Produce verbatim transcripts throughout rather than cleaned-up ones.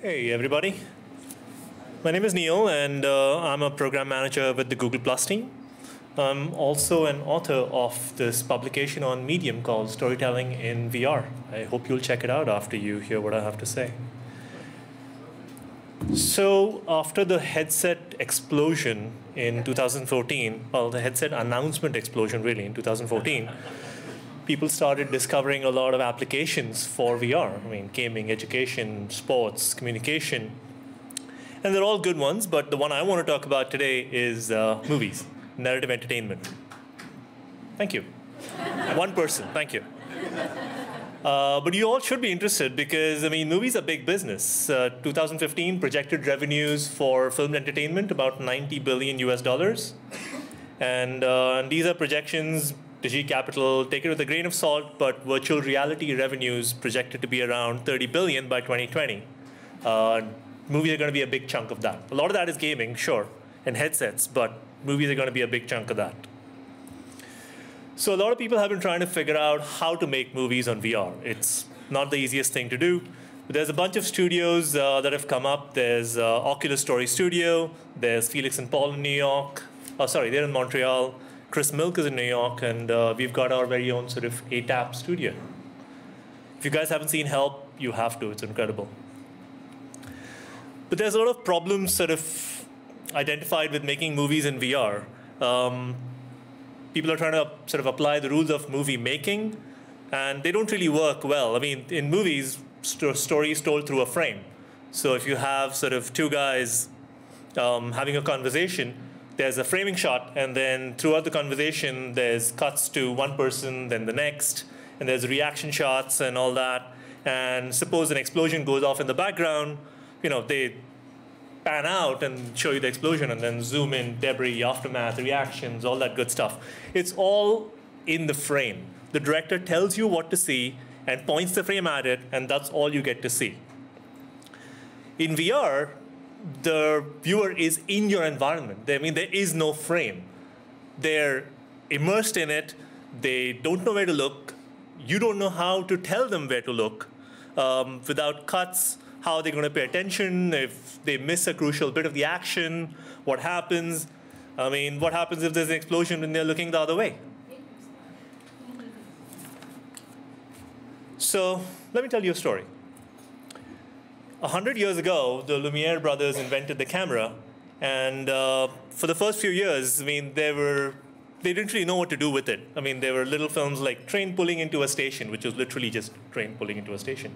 Hey, everybody. My name is Neil, and uh, I'm a program manager with the Google Plus team. I'm also an author of this publication on Medium called Storytelling in V R. I hope you'll check it out after you hear what I have to say. So after the headset explosion in two thousand fourteen, well, the headset announcement explosion, really, in two thousand fourteen, people started discovering a lot of applications for V R. I mean, gaming, education, sports, communication. And they're all good ones, but the one I want to talk about today is uh, movies, narrative entertainment. Thank you. One person, thank you. Uh, but you all should be interested because, I mean, movies are big business. Uh, two thousand fifteen projected revenues for film entertainment, about ninety billion U S dollars. And, uh, and these are projections. DigiCapital, take it with a grain of salt, but virtual reality revenues projected to be around thirty billion by twenty twenty. Uh, movies are going to be a big chunk of that. A lot of that is gaming, sure, and headsets, but movies are going to be a big chunk of that. So a lot of people have been trying to figure out how to make movies on V R. It's not the easiest thing to do. But there's a bunch of studios uh, that have come up. There's uh, Oculus Story Studio. There's Felix and Paul in New York. Oh, sorry, they're in Montreal. Chris Milk is in New York, and uh, we've got our very own sort of A TAP studio. If you guys haven't seen Help, you have to. It's incredible. But there's a lot of problems sort of identified with making movies in V R. Um, people are trying to sort of apply the rules of movie making, and they don't really work well. I mean, in movies, st- story is told through a frame. So if you have sort of two guys um, having a conversation, there's a framing shot, and then throughout the conversation, there's cuts to one person, then the next, and there's reaction shots and all that. And suppose an explosion goes off in the background, you know, they pan out and show you the explosion, and then zoom in, debris, aftermath, reactions, all that good stuff. It's all in the frame. The director tells you what to see and points the frame at it, and that's all you get to see. In V R, the viewer is in your environment. I mean, there is no frame. They're immersed in it. They don't know where to look. You don't know how to tell them where to look. Um, without cuts, how are they going to pay attention? If they miss a crucial bit of the action, what happens? I mean, what happens if there's an explosion and they're looking the other way? So let me tell you a story. A hundred years ago, the Lumiere brothers invented the camera, and uh, for the first few years, I mean, they were, they didn't really know what to do with it. I mean, there were little films like Train Pulling Into a Station, which was literally just train pulling into a station.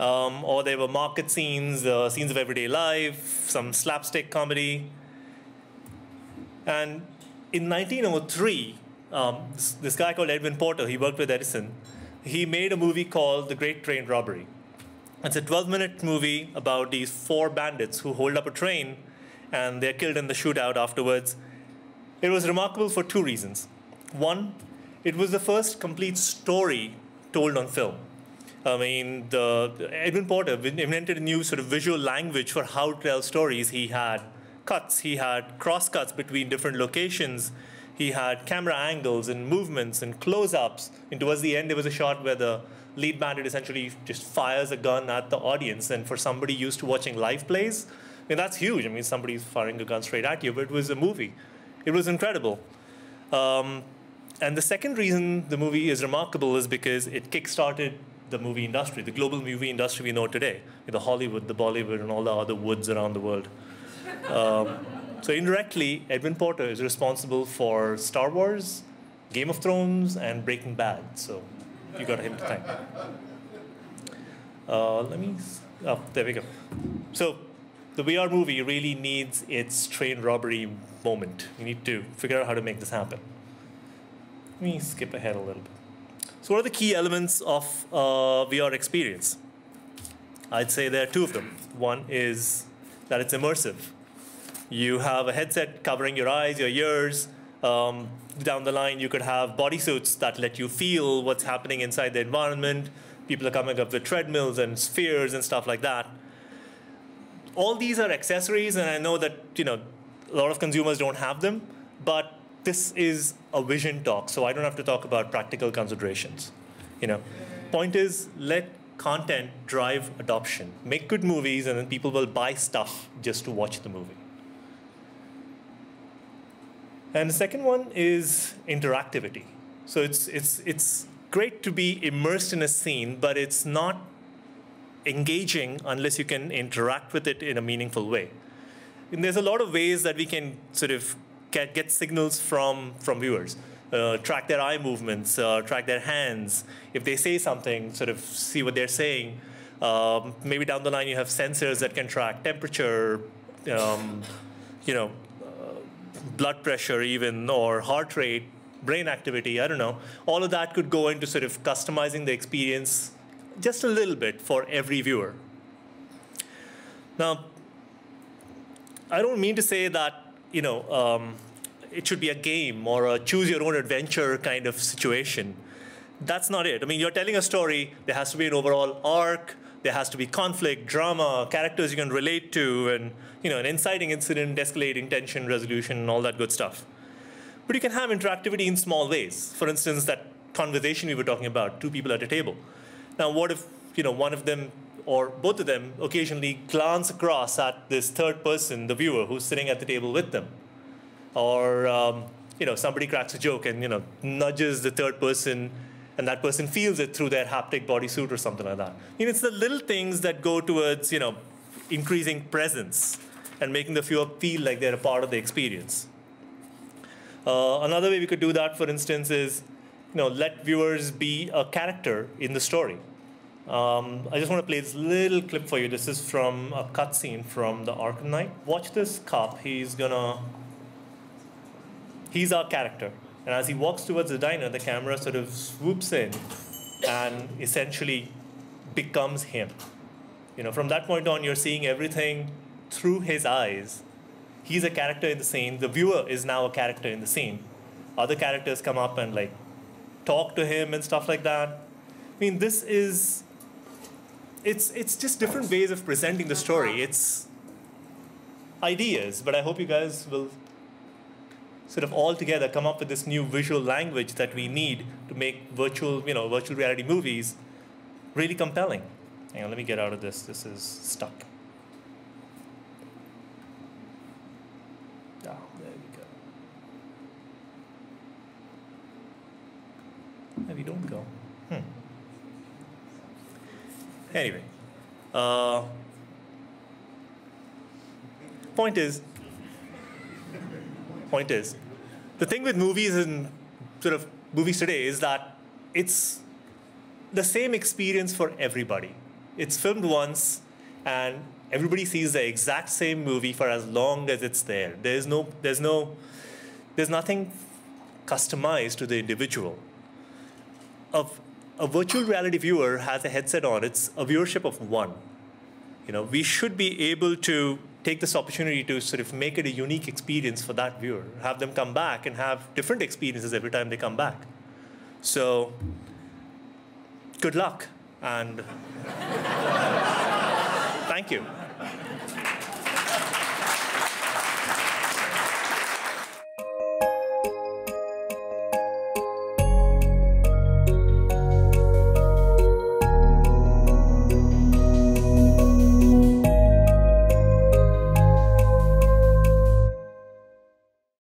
Um, or there were market scenes, uh, scenes of everyday life, some slapstick comedy. And in nineteen oh three, um, this, this guy called Edwin Porter, he worked with Edison, he made a movie called The Great Train Robbery. It's a twelve minute movie about these four bandits who hold up a train, and they're killed in the shootout afterwards. It was remarkable for two reasons. One, it was the first complete story told on film. I mean, the, Edwin Porter invented a new sort of visual language for how to tell stories. He had cuts, he had cross-cuts between different locations, he had camera angles and movements and close-ups. And towards the end, there was a shot where the lead bandit essentially just fires a gun at the audience. And for somebody used to watching live plays, I mean, that's huge. I mean, somebody's firing a gun straight at you, but it was a movie. It was incredible. Um, and the second reason the movie is remarkable is because it kickstarted the movie industry, the global movie industry we know today, with the Hollywood, the Bollywood, and all the other woods around the world. Um, so indirectly, Edwin Porter is responsible for Star Wars, Game of Thrones, and Breaking Bad. So you got him to thank. Uh, let me, oh, there we go. So the V R movie really needs its train robbery moment. You need to figure out how to make this happen. Let me skip ahead a little bit. So what are the key elements of uh, V R experience? I'd say there are two of them. One is that it's immersive. You have a headset covering your eyes, your ears. Um, down the line, you could have bodysuits that let you feel what's happening inside the environment. People are coming up with treadmills and spheres and stuff like that. All these are accessories, and I know that, you know, a lot of consumers don't have them, but this is a vision talk, so I don't have to talk about practical considerations. You know, point is, let content drive adoption. Make good movies, and then people will buy stuff just to watch the movie. And the second one is interactivity. So it's, it's, it's great to be immersed in a scene, but it's not engaging unless you can interact with it in a meaningful way. And there's a lot of ways that we can sort of get, get signals from, from viewers. Uh, track their eye movements, uh, track their hands. If they say something, sort of see what they're saying. Um, maybe down the line you have sensors that can track temperature, um, you know, uh, blood pressure even, or heart rate, brain activity, I don't know. All of that could go into sort of customizing the experience just a little bit for every viewer. Now, I don't mean to say that, you know, um, it should be a game or a choose-your-own-adventure kind of situation. That's not it. I mean, you're telling a story. There has to be an overall arc. There has to be conflict, drama, characters you can relate to, and you know, an inciting incident, escalating tension, resolution, and all that good stuff. But you can have interactivity in small ways. For instance, that conversation we were talking about, two people at a table. Now, what if you know, one of them or both of them occasionally glance across at this third person, the viewer, who's sitting at the table with them? Or um, you know, somebody cracks a joke and you know, nudges the third person, and that person feels it through their haptic bodysuit or something like that. You know, it's the little things that go towards you know, increasing presence and making the viewer feel like they're a part of the experience. Uh, another way we could do that, for instance, is you know, let viewers be a character in the story. Um, I just want to play this little clip for you. This is from a cutscene from the Arkham Knight. Watch this cop. He's gonna. He's our character. And as he walks towards the diner, the camera sort of swoops in and essentially becomes him. You know, from that point on, you're seeing everything through his eyes. He's a character in the scene. The viewer is now a character in the scene. Other characters come up and like talk to him and stuff like that. I mean, this is, it's, it's just different ways of presenting the story. It's ideas, but I hope you guys will sort of all together come up with this new visual language that we need to make virtual, you know, virtual reality movies really compelling. Hang on, let me get out of this. This is stuck. Ah, there we go. Maybe don't go. Hmm. Anyway, uh, point is, Point is, the thing with movies and sort of movies today is that it's the same experience for everybody. It's filmed once, and everybody sees the exact same movie for as long as it's there. There's no, there's no, there's nothing customized to the individual. A, a virtual reality viewer has a headset on. It's a viewership of one. You know, we should be able to take this opportunity to sort of make it a unique experience for that viewer, have them come back and have different experiences every time they come back. So, good luck, and thank you.